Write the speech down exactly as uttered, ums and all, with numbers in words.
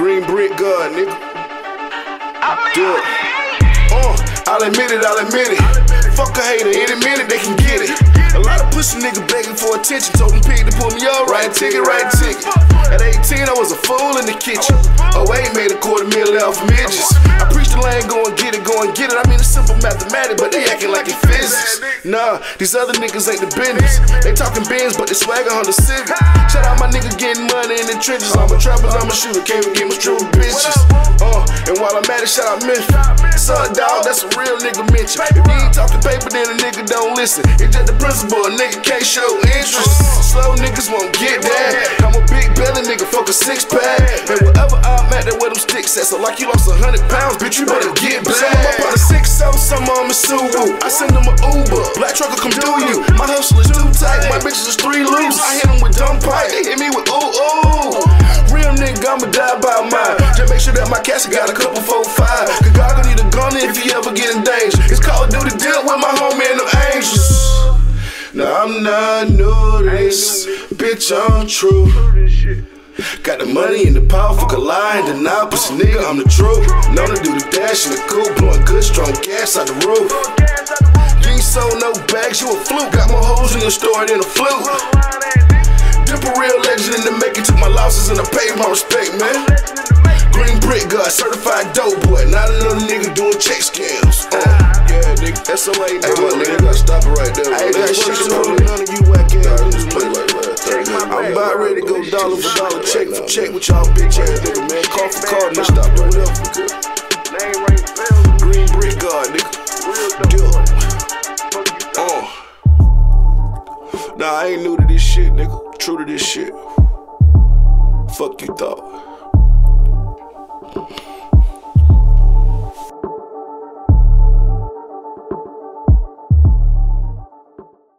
Green Brick God, nigga. Do it. Uh, I'll admit it, I'll admit it. Fuck a hater, any minute they can get it. A lot of pussy nigga begging for attention. Told them pig to pull me up, right ticket, right ticket. At eighteen, I was a fool in the kitchen. Oh, I ain't made a quarter mil off midgets. I preached the lane, go and get it, go and get it. I mean, it's simple mathematics, but they acting like it's physics. Nah, these other niggas ain't the business. They talking Benz, but they swagger on the civic. Shout out my nigga getting money in the trenches. I'm a trapper, I'm a shooter, came and get my true bitches. Uh, and while I'm at it, shout out Memphis. Son, dog, that's a real nigga mention. If you ain't talking paper, then a nigga don't listen. It's just the principle, a nigga can't show interest. Slow niggas won't get that. I'm a big belly nigga, fuck a six pack. And wherever I'm at, that where them sticks at. So like you lost a hundred pounds, bitch, you better get back. Some of my partner six, so some of them is Subaru. I send them an Uber, black trucker come do you. My hustle is too tight, my bitches is three loose. I hit them with dumb pipe, they hit me with ooh ooh. Real nigga, I'ma die by mine. Just make sure that my casket got a couple four five. Cause God gon' need a gun if he ever get in danger. It's Call of Duty, deal with my homie and them angels. Now I'm not new to this, bitch, I'm true. Got the money and the power, fuck a lie and deny, but nigga, I'm the truth. Known to do the dash in the coupe, blowing good, strong gas out the roof. You ain't sold no bags, you a fluke. Got more hoes in your store than a flute. Dip a real legend in the making, took my losses and I paid my respect, man. Green Brick God, certified dope boy, not a little nigga doing check scams. Uh, yeah, nigga, that's all I ain't doing, nigga. I stop it right there. I ain't got shit to do with none of you whack ass. I'm about ready to go dollar for dollar, check for check with y'all bitch ass nigga, man. Call for call, nigga, stop doing whatever we could. Green Brick God, nigga. Dude. Uh. Nah, I ain't new to this shit, nigga. True to this shit. Fuck you thought.